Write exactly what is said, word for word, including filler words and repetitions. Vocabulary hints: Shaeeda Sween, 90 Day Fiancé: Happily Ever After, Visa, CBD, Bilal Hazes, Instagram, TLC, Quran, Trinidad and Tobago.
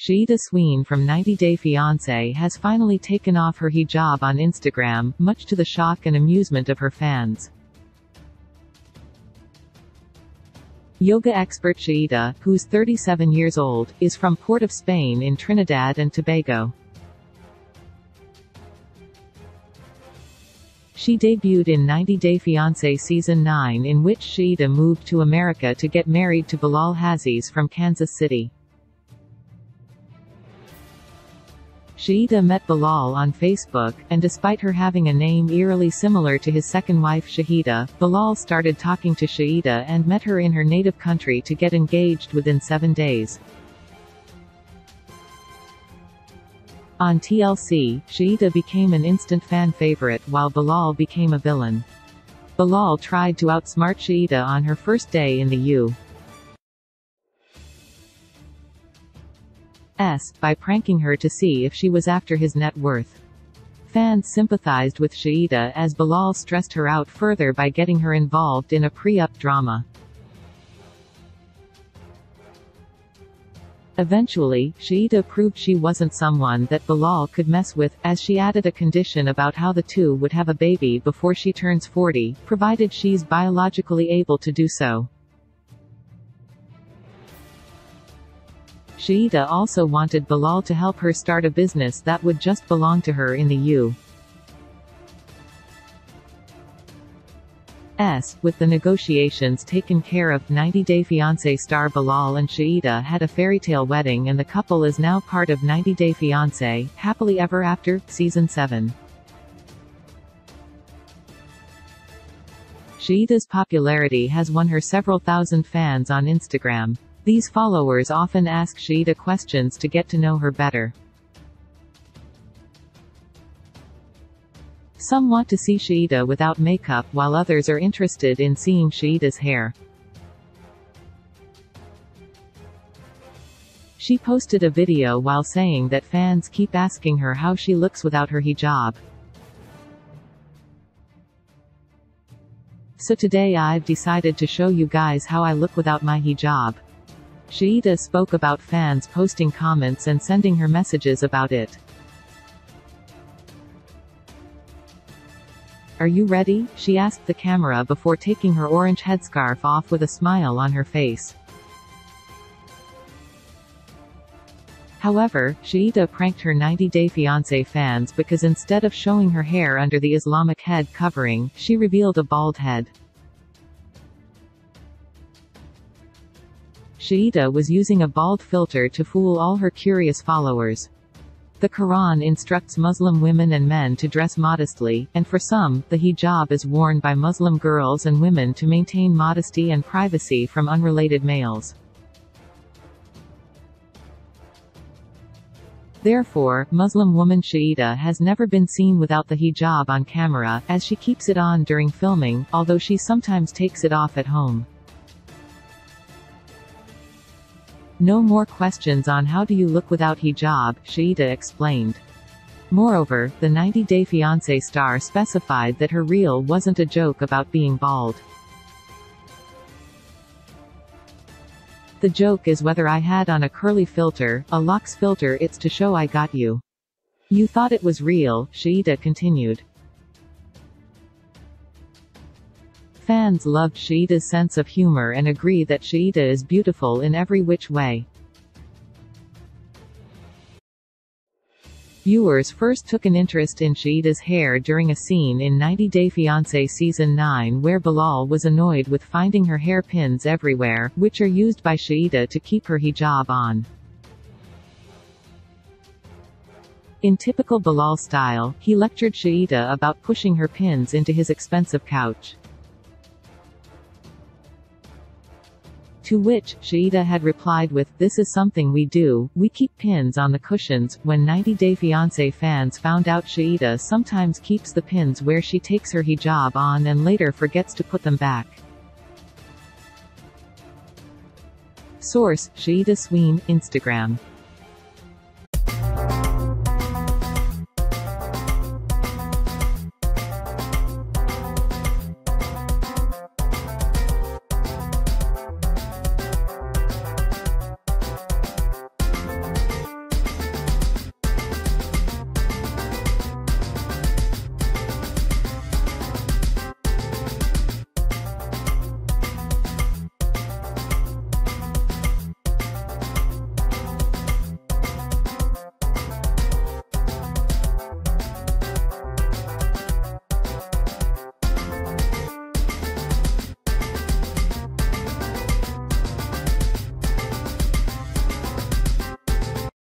Shaeeda Sween from ninety day fiancé has finally taken off her hijab on Instagram, much to the shock and amusement of her fans. Yoga expert Shaeeda, who's thirty-seven years old, is from Port of Spain in Trinidad and Tobago. She debuted in ninety day fiancé Season nine, in which Shaeeda moved to America to get married to Bilal Hazes from Kansas City. Shaeeda met Bilal on Facebook, and despite her having a name eerily similar to his second wife Shaeeda, Bilal started talking to Shaeeda and met her in her native country to get engaged within seven days. On T L C, Shaeeda became an instant fan favorite while Bilal became a villain. Bilal tried to outsmart Shaeeda on her first day in the U S by pranking her to see if she was after his net worth. Fans sympathized with Shaeeda as Bilal stressed her out further by getting her involved in a pre-up drama. Eventually, Shaeeda proved she wasn't someone that Bilal could mess with, as she added a condition about how the two would have a baby before she turns forty, provided she's biologically able to do so. Shaeeda also wanted Bilal to help her start a business that would just belong to her in the U S With the negotiations taken care of, ninety day fiancé star Bilal and Shaeeda had a fairytale wedding, and the couple is now part of ninety day fiancé, Happily Ever After, Season seven. Shaeeda's popularity has won her several thousand fans on Instagram. These followers often ask Shaeeda questions to get to know her better. Some want to see Shaeeda without makeup, while others are interested in seeing Shaeeda's hair. She posted a video while saying that fans keep asking her how she looks without her hijab. "So today I've decided to show you guys how I look without my hijab." Shaeeda spoke about fans posting comments and sending her messages about it. "Are you ready?" she asked the camera before taking her orange headscarf off with a smile on her face. However, Shaeeda pranked her ninety day fiancé fans because instead of showing her hair under the Islamic head covering, she revealed a bald head. Shaeeda was using a bald filter to fool all her curious followers. The Quran instructs Muslim women and men to dress modestly, and for some, the hijab is worn by Muslim girls and women to maintain modesty and privacy from unrelated males. Therefore, Muslim woman Shaeeda has never been seen without the hijab on camera, as she keeps it on during filming, although she sometimes takes it off at home. "No more questions on how do you look without hijab," Shaeeda explained. Moreover, the ninety day fiancé star specified that her reel wasn't a joke about being bald. "The joke is whether I had on a curly filter, a locks filter, it's to show I got you. You thought it was real," Shaeeda continued. Fans loved Shaeeda's sense of humor and agree that Shaeeda is beautiful in every which way. Viewers first took an interest in Shaeeda's hair during a scene in ninety day fiancé Season nine where Bilal was annoyed with finding her hair pins everywhere, which are used by Shaeeda to keep her hijab on. In typical Bilal style, he lectured Shaeeda about pushing her pins into his expensive couch. To which, Shaeeda had replied with, "This is something we do, we keep pins on the cushions." When ninety day fiancé fans found out Shaeeda sometimes keeps the pins where she takes her hijab on and later forgets to put them back. Source: Shaeeda Sween, Instagram.